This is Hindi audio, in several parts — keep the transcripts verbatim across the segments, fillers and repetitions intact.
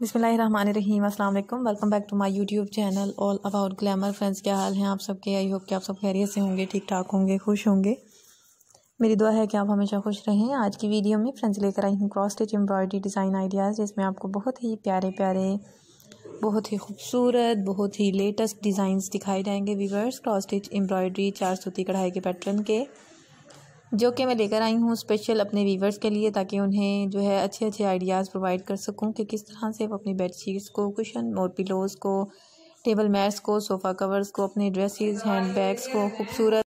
बिस्मिल्लाहिर्रहमानिर्रहीम, अस्सलाम वालेकुम। Welcome back to my YouTube channel all about glamour. Friends, क्या हाल हैं आप सबके? आई होप कि आप सब खैरियत से होंगे, ठीक ठाक होंगे, खुश होंगे। मेरी दुआ है कि आप हमेशा खुश रहें। आज की वीडियो में फ्रेंड्स लेकर आई हूँ cross stitch embroidery design ideas, जिसमें आपको बहुत ही प्यारे प्यारे, बहुत ही खूबसूरत, बहुत ही लेटेस्ट डिज़ाइंस दिखाए जाएंगे व्यूअर्स। क्रॉस स्टिच एम्ब्रॉयडरी चार सूती कढ़ाई के पैटर्न के, जो कि मैं लेकर आई हूँ स्पेशल अपने व्यूअर्स के लिए, ताकि उन्हें जो है अच्छे अच्छे आइडियाज़ प्रोवाइड कर सकूँ कि किस तरह से वो अपनी बेडशीट्स को, कुशन और पिलोज़ को, टेबल मैट्स को, सोफ़ा कवर्स को, अपने ड्रेसेस, हैंडबैग्स को खूबसूरत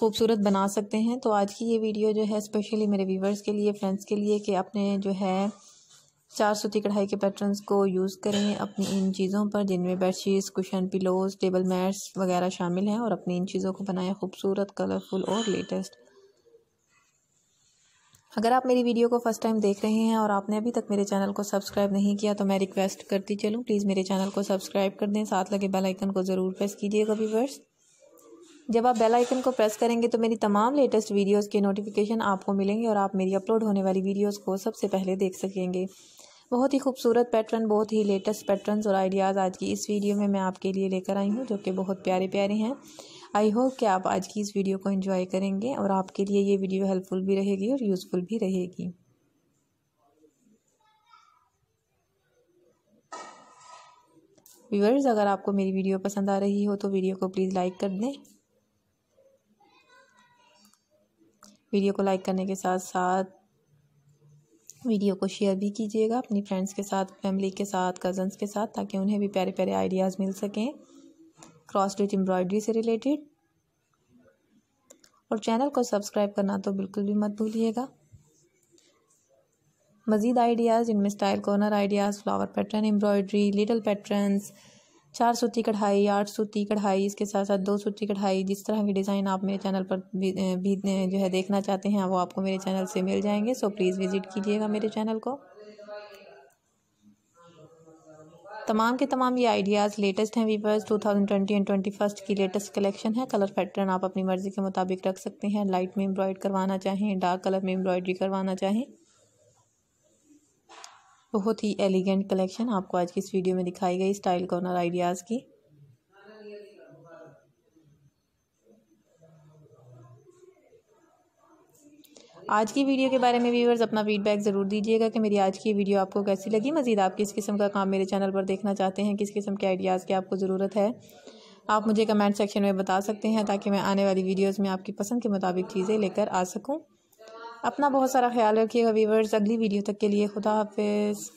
खूबसूरत बना सकते हैं। तो आज की ये वीडियो जो है स्पेशली मेरे व्यूअर्स के लिए, फ्रेंड्स के लिए, कि अपने जो है चार सूती कढ़ाई के पैटर्न्स को यूज़ करें अपनी इन चीज़ों पर, जिनमें bedsheets, cushion, pillows, table mats वगैरह शामिल हैं, और अपनी इन चीज़ों को बनाएं खूबसूरत, कलरफुल और लेटेस्ट। अगर आप मेरी वीडियो को फर्स्ट टाइम देख रहे हैं और आपने अभी तक मेरे चैनल को सब्सक्राइब नहीं किया, तो मैं रिक्वेस्ट करती चलूँ, प्लीज़ मेरे चैनल को सब्सक्राइब कर दें, साथ लगे बेल आइकन को ज़रूर प्रेस कीजिएगा व्यूअर्स। जब आप बेल आइकन को प्रेस करेंगे तो मेरी तमाम लेटेस्ट वीडियोज़ के नोटिफिकेशन आपको मिलेंगे और आप मेरी अपलोड होने वाली वीडियोज़ को सबसे पहले देख सकेंगे। बहुत ही खूबसूरत पैटर्न, बहुत ही लेटेस्ट पैटर्न्स और आइडियाज़ आज की इस वीडियो में मैं आपके लिए लेकर आई हूँ, जो कि बहुत प्यारे प्यारे हैं। आई होप कि आप आज की इस वीडियो को एंजॉय करेंगे और आपके लिए ये वीडियो हेल्पफुल भी रहेगी और यूज़फुल भी रहेगी। व्यूअर्स, अगर आपको मेरी वीडियो पसंद आ रही हो तो वीडियो को प्लीज़ लाइक कर दें। वीडियो को लाइक करने के साथ साथ वीडियो को शेयर भी कीजिएगा अपनी फ्रेंड्स के साथ, फैमिली के साथ, कज़न्स के साथ, ताकि उन्हें भी प्यारे प्यारे आइडियाज़ मिल सकें क्रॉस स्टिच एम्ब्रॉयडरी से रिलेटेड। और चैनल को सब्सक्राइब करना तो बिल्कुल भी मत भूलिएगा। मज़ीद आइडियाज़, इनमें style corner ideas, flower pattern embroidery, little patterns, चार सूती कढ़ाई, आठ सूती कढ़ाई, इसके साथ साथ दो सूती कढ़ाई, जिस तरह के डिज़ाइन आप मेरे चैनल पर भी, भी जो है देखना चाहते हैं, वो आपको मेरे चैनल से मिल जाएंगे। सो प्लीज़ विज़िट कीजिएगा मेरे चैनल को। तमाम के तमाम ये आइडियाज़ लेटेस्ट हैं viewers. Two thousand twenty and twenty first की लेटेस्ट कलेक्शन है। कलर पैटर्न आप अपनी मर्ज़ी के मुताबिक रख सकते हैं। लाइट में एम्ब्रॉयड करवाना चाहें, डार्क कलर में एम्ब्रॉयडरी करवाना चाहें, बहुत ही एलिगेंट कलेक्शन आपको आज की इस वीडियो में दिखाई गई स्टाइल कॉर्नर आइडियाज़ की। आज की वीडियो के बारे में व्यूअर्स अपना फीडबैक ज़रूर दीजिएगा कि मेरी आज की वीडियो आपको कैसी लगी। मज़ीद आप किस किस्म का काम मेरे चैनल पर देखना चाहते हैं, किस किस्म के आइडियाज़ की आपको ज़रूरत है, आप मुझे कमेंट सेक्शन में बता सकते हैं, ताकि मैं आने वाली वीडियोज़ में आपकी पसंद के मुताबिक चीज़ें लेकर आ सकूँ। अपना बहुत सारा ख्याल रखिएगा व्यूअर्स। अगली वीडियो तक के लिए खुदा हाफिज़।